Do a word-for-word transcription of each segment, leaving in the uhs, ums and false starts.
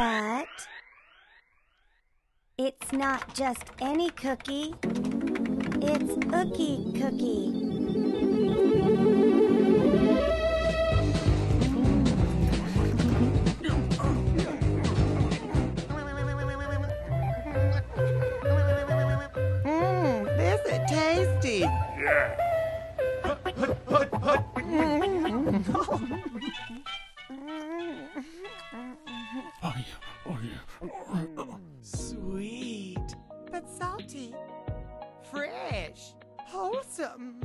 But it's not just any cookie. It's Ookie Cookie. Mmm, this is tasty. Yeah. Sweet, but salty. Fresh, wholesome,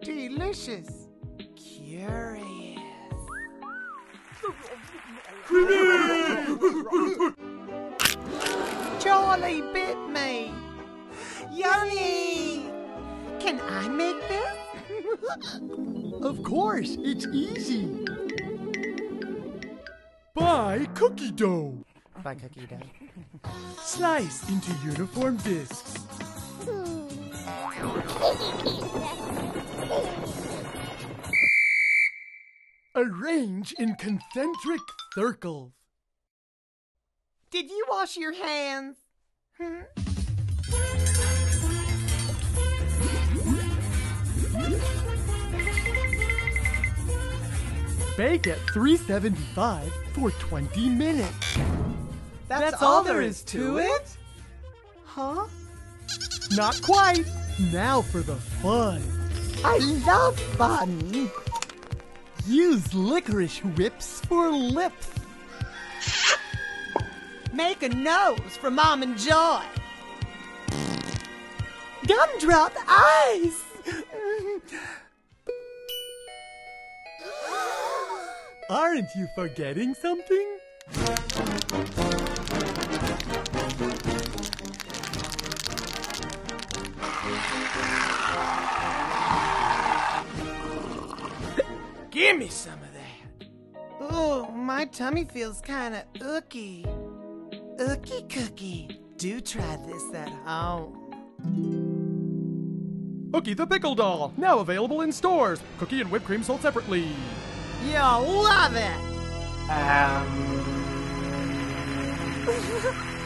delicious, curious. Charlie bit me. Yummy! Can I make this? Of course, it's easy. Buy cookie dough. Buy cookie dough. Slice into uniform discs. Arrange in concentric circles. Did you wash your hands? Hmm? Bake at three seventy-five for twenty minutes. That's, That's all there is to it? Huh? Not quite. Now for the fun. I love fun. Use licorice whips for lips. Make a nose for Mom and Joy. Gumdrop eyes. Aren't you forgetting something? Give me some of that. Oh, my tummy feels kind of ooky. Ookie cookie. Do try this at home. Ookie the pickle doll, now available in stores. Cookie and whipped cream sold separately. You'll love it! Um...